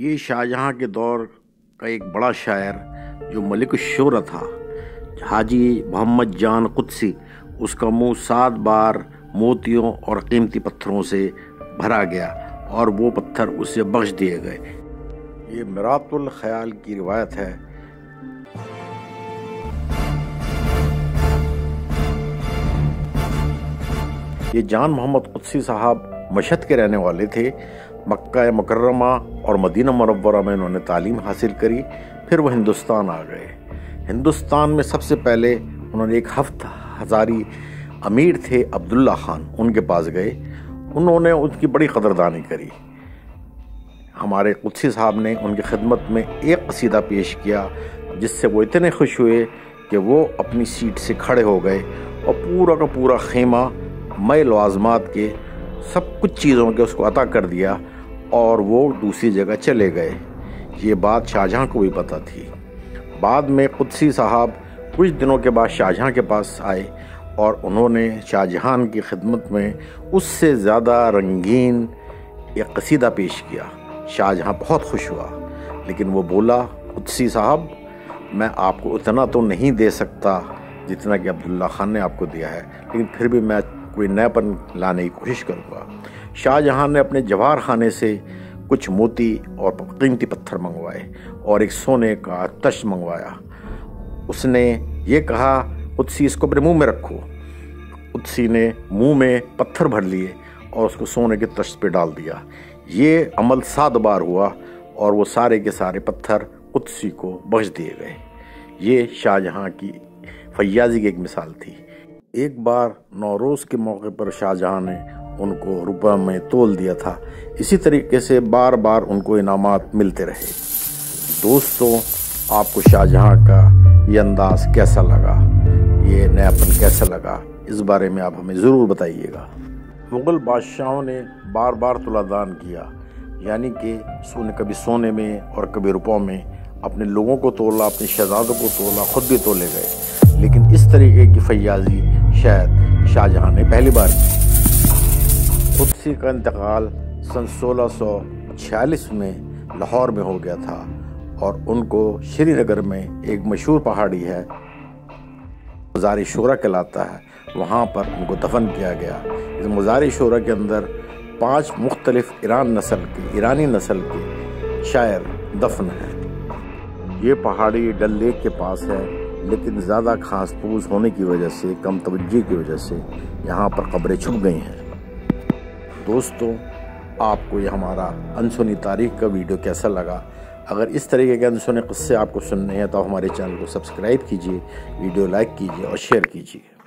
ये शाहजहाँ के दौर का एक बड़ा शायर जो मलिक उल-शोरा था, हाजी मोहम्मद जान कुत्सी, उसका मुंह 7 बार मोतियों और कीमती पत्थरों से भरा गया और वो पत्थर उसे बख्श दिए गए। ये मिरातुल ख़्याल की रिवायत है। ये जान मोहम्मद कुत्सी साहब मशहद के रहने वाले थे। मक्का-ए-मुकर्रमा और मदीना मरव में इन्होंने तालीम हासिल करी, फिर वो हिंदुस्तान आ गए। हिंदुस्तान में सबसे पहले उन्होंने एक 7,000 अमीर थे अब्दुल्ला खान, उनके पास गए। उन्होंने उनकी बड़ी कदरदानी करी। हमारे कुत्सी साहब ने उनकी खिदमत में एक कसीदा पेश किया जिससे वो इतने खुश हुए कि वो अपनी सीट से खड़े हो गए और पूरा का पूरा खेमा मई लवाजमात के सब कुछ चीज़ों के उसको अता कर दिया और वो दूसरी जगह चले गए। ये बात शाहजहाँ को भी पता थी। बाद में कुत्सी साहब कुछ दिनों के बाद शाहजहाँ के पास आए और उन्होंने शाहजहाँ की खिदमत में उससे ज़्यादा रंगीन एक कसीदा पेश किया। शाहजहाँ बहुत खुश हुआ, लेकिन वो बोला, कुत्सी साहब मैं आपको उतना तो नहीं दे सकता जितना कि अब्दुल्ला खान ने आपको दिया है, लेकिन फिर भी मैं कोई नयापन लाने की कोशिश करूँगा। शाहजहाँ ने अपने जवाहर खाने से कुछ मोती और कीमती पत्थर मंगवाए और एक सोने का तश्त मंगवाया। उसने ये कहा, कुत्सी इसको अपने मुंह में रखो। कुत्सी ने मुंह में पत्थर भर लिए और उसको सोने के तश्त पे डाल दिया। ये अमल 7 बार हुआ और वो सारे के सारे पत्थर कुत्सी को बख्श दिए गए। ये शाहजहाँ की फयाजी की एक मिसाल थी। एक बार नौरोज़ के मौके पर शाहजहाँ ने उनको रुपये में तोल दिया था। इसी तरीके से बार बार उनको इनामात मिलते रहे। दोस्तों, आपको शाहजहाँ का ये अंदाज़ कैसा लगा, ये नयापन कैसा लगा, इस बारे में आप हमें ज़रूर बताइएगा। मुग़ल बादशाहों ने बार बार तुलादान किया, यानी कि कभी सोने में और कभी रुपयों में अपने लोगों को तोला, अपने शहजादों को तोला, ख़ुद भी तोले गए। लेकिन इस तरीके की फयाजी शायद शाहजहाँ ने पहली बार की। कुत्सी का इंतकाल सन 1646 में लाहौर में हो गया था और उनको श्रीनगर में एक मशहूर पहाड़ी है मज़ार-ए-शोरा कहलाता है, वहाँ पर उनको दफन किया गया। इस मज़ार-ए-शोरा के अंदर 5 मुख्तलिफ ईरानी नस्ल के शायर दफन हैं। ये पहाड़ी डल लेक के पास है, लेकिन ज़्यादा घास फूस होने की वजह से, कम तवज्जो की वजह से यहाँ पर कब्रें छुप गई हैं। दोस्तों, आपको ये हमारा अनसुनी तारीख का वीडियो कैसा लगा? अगर इस तरीके के अनसुने किस्से आपको सुनने हैं तो हमारे चैनल को सब्सक्राइब कीजिए, वीडियो लाइक कीजिए और शेयर कीजिए।